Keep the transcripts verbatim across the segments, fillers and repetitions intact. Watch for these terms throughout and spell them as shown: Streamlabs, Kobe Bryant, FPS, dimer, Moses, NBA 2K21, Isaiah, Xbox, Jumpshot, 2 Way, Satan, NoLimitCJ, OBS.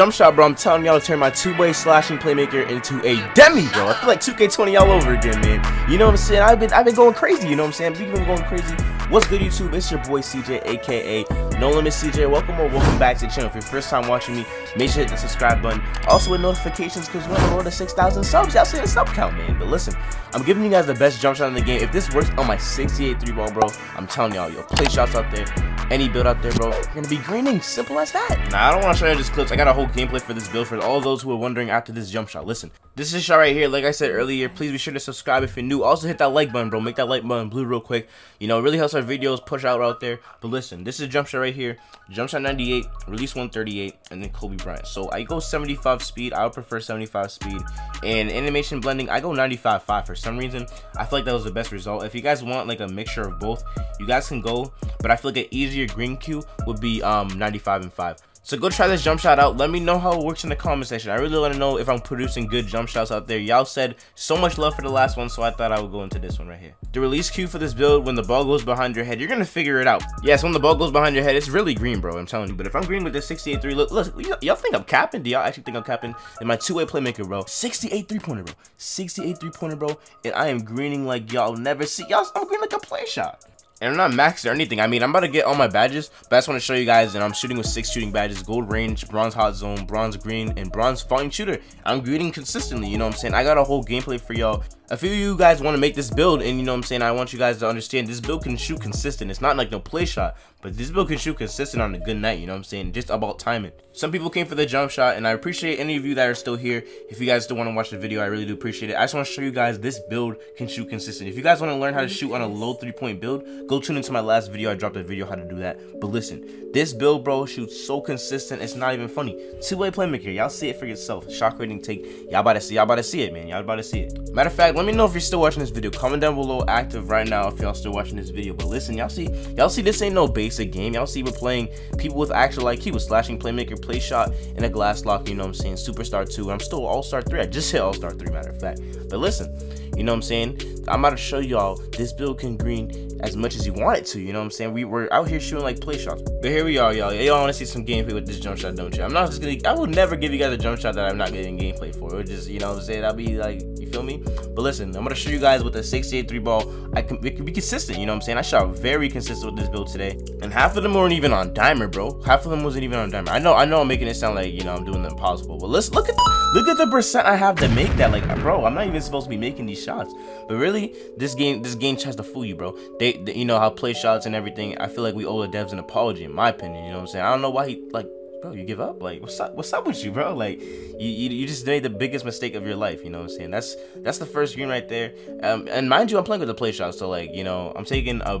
jump shot, bro. I'm telling y'all to turn my two-way slashing playmaker into a demi, bro. I feel like two K twenty all over again, man. You know what I'm saying? I've been I've been going crazy, you know what I'm saying? We've been going crazy. What's good, YouTube? It's your boy C J, aka No Limit C J. Welcome or welcome back to the channel. If you're first time watching me, make sure to hit the subscribe button. Also with notifications, because we're on the road to six thousand subs. Y'all see the sub count, man. But listen, I'm giving you guys the best jump shot in the game. If this works on my sixty-eight three ball, bro, I'm telling y'all, yo, play shots out there. Any build out there, bro, you're gonna be greening. Simple as that. Now, I don't want to show you just clips. I got a whole gameplay for this build for all those who are wondering after this jump shot. Listen, this is shot right here. Like I said earlier, please be sure to subscribe if you're new. Also hit that like button, bro. Make that like button blue real quick. You know, it really helps our videos push out out there. But listen, this is jump shot right here. Jump shot ninety-eight, release one thirty-eight, and then Kobe Bryant. So I go seventy-five speed. I would prefer seventy-five speed. And animation blending, I go ninety-five five for some reason. I feel like that was the best result. If you guys want like a mixture of both, you guys can go. But I feel like an easier your green cue would be um ninety-five and five. So go try this jump shot out. Let me know how it works in the comment section. I really want to know if I'm producing good jump shots out there. Y'all said so much love for the last one, so I thought I would go into this one right here. The release cue for this build, when the ball goes behind your head, you're gonna figure it out. Yes, when the ball goes behind your head, it's really green, bro. I'm telling you. But if I'm green with this sixty-eight three, look, look, y'all think I'm capping? Do y'all actually think I'm capping? And my two-way playmaker, bro, sixty-eight three-pointer, bro, sixty-eight three-pointer, bro, and I am greening like y'all never see. Y'all, I'm green like a play shot. And I'm not maxed or anything. I mean, I'm about to get all my badges, but I just want to show you guys. And I'm shooting with six shooting badges: gold range, bronze hot zone, bronze green, and bronze falling shooter. I'm greening consistently, you know what I'm saying? I got a whole gameplay for y'all. A few of you guys want to make this build, and you know what I'm saying, I want you guys to understand this build can shoot consistent. It's not like no play shot, but this build can shoot consistent on a good night, you know what I'm saying? Just about timing. Some people came for the jump shot, and I appreciate any of you that are still here. If you guys still want to watch the video, I really do appreciate it. I just want to show you guys this build can shoot consistent. If you guys want to learn how to shoot on a low three-point build, go tune into my last video. I dropped a video how to do that. But listen, this build, bro, shoots so consistent, it's not even funny. Two-way playmaker, y'all see it for yourself. Shock rating take, y'all about to see, y'all about to see it, man. Y'all about to see it. Matter of fact, let me know if you're still watching this video. Comment down below active right now if y'all still watching this video. But listen, y'all see, y'all see this ain't no basic game. Y'all see we're playing people with actual I Q, with slashing, playmaker, play shot, and a glass lock, you know what I'm saying? Superstar two. I'm still all-star three. I just hit all-star three, matter of fact. But listen, you know what I'm saying? I'm about to show y'all this build can green as much as you want it to, you know what I'm saying? We were out here shooting like play shots. But here we are, y'all. Y'all want to see some gameplay with this jump shot, don't you? I'm not just gonna, I will never give you guys a jump shot that I'm not getting gameplay for. It would just, you know what I'm saying? I'll be like, you feel me? But listen, I'm gonna show you guys with a sixty-eight three ball. I can, it can be consistent, you know what I'm saying? I shot very consistent with this build today, and half of them weren't even on dimer, bro. Half of them wasn't even on dimer. I know, I know, I'm making it sound like, you know, I'm doing the impossible. But let's look at the, look at the percent I have to make that. Like, bro, I'm not even supposed to be making these shots. But really, this game, this game tries to fool you, bro. They, they you know how play shots and everything. I feel like we owe the devs an apology, in my opinion. You know what I'm saying? I don't know why he like. Bro, you give up? Like, what's up? What's up with you, bro? Like, you, you you just made the biggest mistake of your life. You know what I'm saying? That's that's the first green right there. Um, and mind you, I'm playing with the play shot, so like, you know, I'm taking a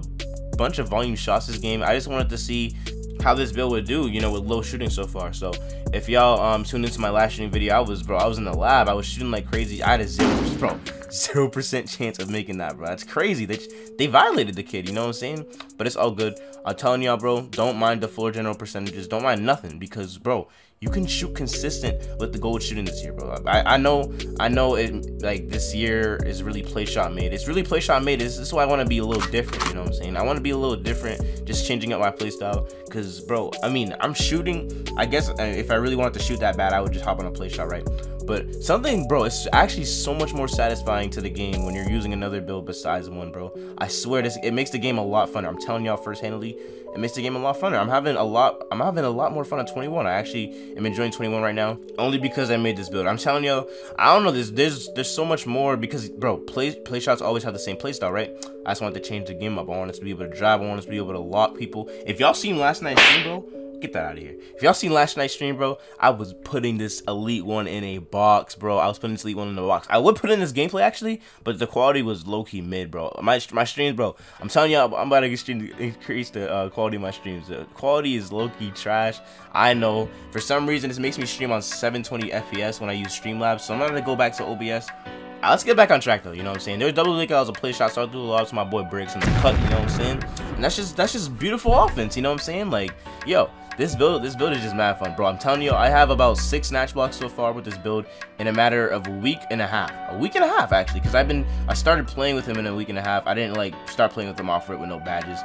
bunch of volume shots this game. I just wanted to see how this build would do, you know, with low shooting so far. So if y'all um tuned into my last shooting video, I was bro, I was in the lab. I was shooting like crazy. I had a zero, bro, zero percent chance of making that, bro. That's crazy. They they violated the kid, you know what I'm saying? But it's all good. I'm telling y'all, bro, don't mind the floor general percentages. Don't mind nothing, because bro, you can shoot consistent with the gold shooting this year, bro. I, I know, I know it, like, this year is really play shot made. It's really play shot made. This is why I want to be a little different, you know what I'm saying? I want to be a little different, just changing up my play style. Because, bro, I mean, I'm shooting. I guess if I really wanted to shoot that bad, I would just hop on a play shot, right? But something, bro, it's actually so much more satisfying to the game when you're using another build besides one, bro. I swear, this it makes the game a lot funner. I'm telling y'all first-handedly, it makes the game a lot funner. I'm having a lot, I'm having a lot more fun at twenty-one. I actually am enjoying twenty-one right now, only because I made this build. I'm telling y'all, I don't know, there's there's there's so much more, because bro, play play shots always have the same play style, right? I just wanted to change the game up. I want us to be able to drive. I want us to be able to lock people. If y'all seen last night's stream, bro. Get that out of here. If y'all seen last night's stream, bro, I was putting this Elite One in a box, bro. I was putting this Elite One in a box. I would put in this gameplay, actually, but the quality was low-key mid, bro. My my streams, bro, I'm telling y'all, I'm about to get stream, increase the uh, quality of my streams. The quality is low-key trash. I know. For some reason, this makes me stream on seven twenty F P S when I use Streamlabs, so I'm going to go back to O B S. Let's get back on track, though, you know what I'm saying? There was double leak, I was a play shot, so I threw a lot to my boy Briggs in the cut, you know what I'm saying? And that's just, that's just beautiful offense, you know what I'm saying? Like, yo, this build, this build is just mad fun, bro. I'm telling you, I have about six snatch blocks so far with this build in a matter of a week and a half. A week and a half, actually, because I've been, I started playing with him in a week and a half. I didn't, like, start playing with him off rip with no badges.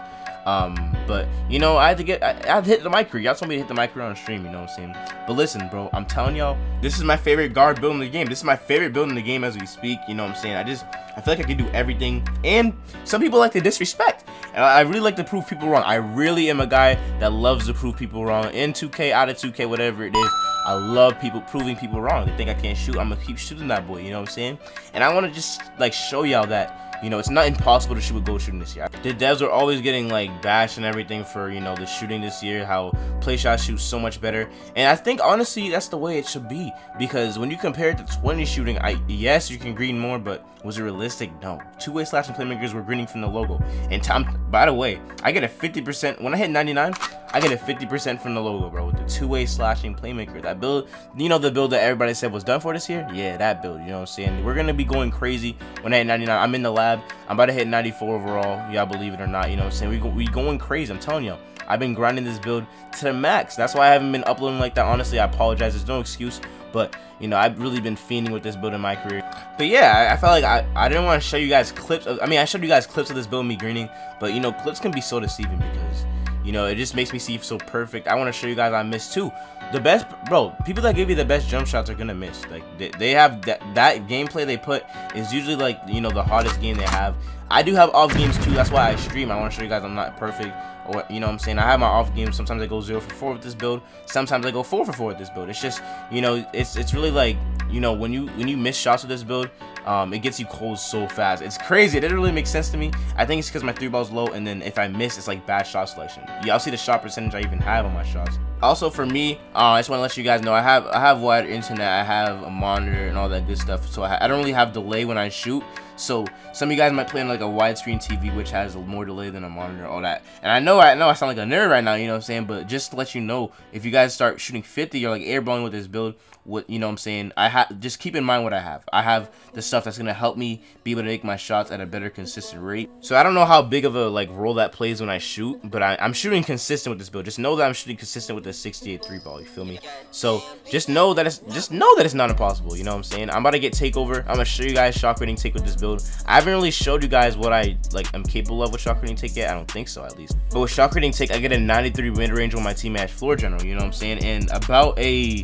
Um, but you know, I had to get, I, I had to hit the micro. Y'all told me to hit the micro on the stream, you know what I'm saying? But listen, bro, I'm telling y'all, this is my favorite guard build in the game. This is my favorite build in the game as we speak, you know what I'm saying? I just, I feel like I can do everything. And some people like to disrespect. And I, I really like to prove people wrong. I really am a guy that loves to prove people wrong. In two K, out of two K, whatever it is, I love people proving people wrong. They think I can't shoot, I'm gonna keep shooting that boy, you know what I'm saying? And I wanna just, like, show y'all that, you know, it's not impossible to shoot with goal shooting this year. The devs are always getting, like, bashed and everything for, you know, the shooting this year, how play shot shoots so much better. And I think, honestly, that's the way it should be. Because when you compare it to twenty shooting, I yes, you can green more, but was it realistic? No. Two-way slash and playmakers were greening from the logo. And Tom, by the way, I get a fifty percent. When I hit ninety-nine, I get a fifty percent from the logo, bro, with the two-way slashing playmaker. That build, you know, the build that everybody said was done for this year? Yeah, that build, you know what I'm saying? We're going to be going crazy when I hit ninety-nine. I'm in the lab. I'm about to hit ninety-four overall. Y'all believe it or not, you know what I'm saying? We, go, we going crazy. I'm telling y'all. I've been grinding this build to the max. That's why I haven't been uploading like that. Honestly, I apologize. There's no excuse. But, you know, I've really been fiending with this build in my career. But, yeah, I, I felt like I, I didn't want to show you guys clips. Of, I mean, I showed you guys clips of this build, me greening. But, you know, clips can be so deceiving because, you know, it just makes me seem so perfect. I want to show you guys I missed too. The best, bro, people that give you the best jump shots are gonna miss. Like they, they have that that gameplay they put is usually like, you know, the hardest game they have. I do have off games too. That's why I stream. I want to show you guys I'm not perfect. Or, you know what I'm saying? I have my off games. Sometimes I go zero for four with this build. Sometimes I go four for four with this build. It's just, you know, it's it's really like, you know, when you when you miss shots with this build, um, it gets you cold so fast. It's crazy. It doesn't really make sense to me. I think it's because my three ball's low, and then if I miss, it's like bad shot selection. Y'all see the shot percentage I even have on my shots. Also for me, uh, I just want to let you guys know I have I have wired internet. I have a monitor and all that good stuff. So I, I don't really have delay when I shoot. So some of you guys might play on like a widescreen T V, which has more delay than a monitor, all that. And I know, I know I sound like a nerd right now, you know what I'm saying? But just to let you know, if you guys start shooting fifty or like airballing with this build, what, you know what I'm saying? I have, just keep in mind what I have. I have the stuff that's gonna help me be able to make my shots at a better consistent rate. So I don't know how big of a like role that plays when I shoot, but I, I'm shooting consistent with this build. Just know that I'm shooting consistent with the sixty-eight three ball. You feel me? So just know that it's just know that it's not impossible. You know what I'm saying? I'm about to get takeover. I'm gonna show you guys shot creating take with this build. Build. I haven't really showed you guys what I like am capable of with shot creating take yet. I don't think so, at least. But with shot creating take, I get a ninety-three mid-range on my team match floor general, you know what I'm saying? And about a,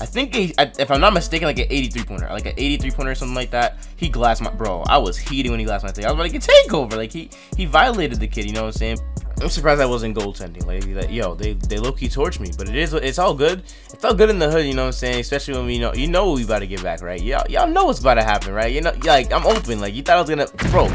I think a, if I'm not mistaken, like an eighty-three pointer, like an eighty-three pointer or something like that. He glassed my, bro, I was heating when he glassed my thing. I was about to get takeover. Like he he violated the kid, you know what I'm saying? I'm surprised I wasn't goaltending. Like, like yo, they they low-key torched me, but it is it's all good. It's all good in the hood, you know what I'm saying? Especially when we know you know we about to get back, right? Y'all y'all know what's about to happen, right? You know, like I'm open. Like you thought I was gonna, bro.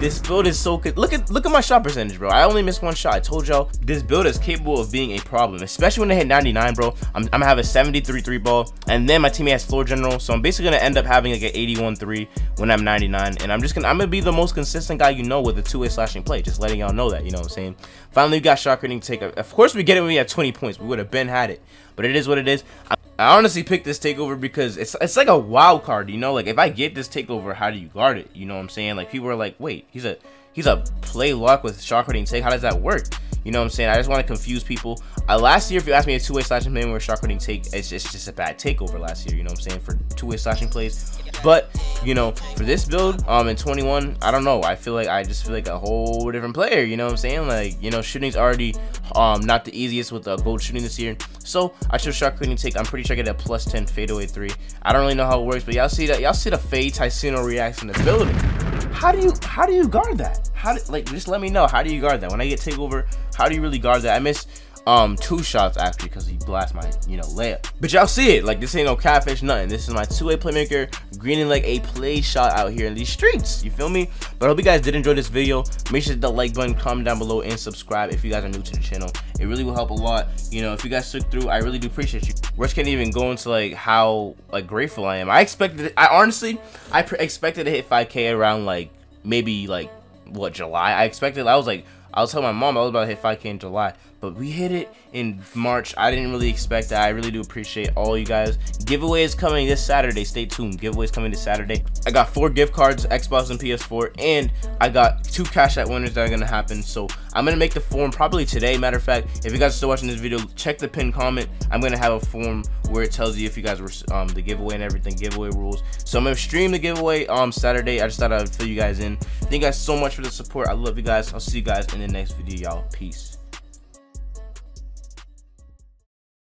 This build is so good. Look at look at my shot percentage, bro. I only missed one shot. I told y'all this build is capable of being a problem, especially when they hit ninety-nine, bro. I'm, I'm gonna have a seventy-three three ball, and then my teammate has floor general, so I'm basically gonna end up having like an eighty-one three when I'm ninety-nine, and I'm just gonna I'm gonna be the most consistent guy you know with a two-way slashing play. Just letting y'all know that, you know what I'm saying. Finally, we got shot creating take. Of course, we get it when we have twenty points. We would have been had it, but it is what it is. I'm I honestly picked this takeover because it's it's like a wild card, you know? Like, if I get this takeover, how do you guard it? You know what I'm saying? Like, people are like, wait, he's a he's a play lock with shot creating take. How does that work? You know what I'm saying? I just want to confuse people. Uh, last year, if you asked me a two-way slashing play where shot creating take, it's just, it's just a bad takeover last year, you know what I'm saying, for two-way slashing plays. But, you know, for this build, um, in twenty-one, I don't know. I feel like I just feel like a whole different player, you know what I'm saying? Like, you know, shooting's already um, not the easiest with the uh, gold shooting this year. So, I chose shot creating take. I'm pretty sure I get a plus ten fadeaway three. I don't really know how it works, but y'all see that. Y'all see the fade Ticino reacts in the building. How do you, how do you guard that? How do, like, just let me know. How do you guard that? When I get takeover, how do you really guard that? I missed um, two shots, actually, because he blasted my, you know, layup. But y'all see it. Like, this ain't no catfish, nothing. This is my two-way playmaker, greening like a play shot out here in these streets. You feel me? But I hope you guys did enjoy this video. Make sure to hit the like button, comment down below, and subscribe if you guys are new to the channel. It really will help a lot. You know, if you guys took through, I really do appreciate you. Words can't even go into, like, how, like, grateful I am. I expected, I honestly, I expected to hit five K around, like, maybe, like, what, July? I expected, I was like, I was telling my mom I was about to hit five K in July, but we hit it in March. I didn't really expect that. I really do appreciate all you guys. Giveaway is coming this Saturday. Stay tuned. Giveaway is coming this Saturday. I got four gift cards, Xbox and P S four, and I got two Cash App winners that are going to happen. So I'm going to make the form probably today. Matter of fact, if you guys are still watching this video, check the pinned comment. I'm going to have a form where it tells you if you guys were um the giveaway and everything, giveaway rules. So I'm gonna stream the giveaway um Saturday. I just thought I'd fill you guys in. Thank you guys so much for the support. I love you guys. I'll see you guys in the next video, y'all. Peace.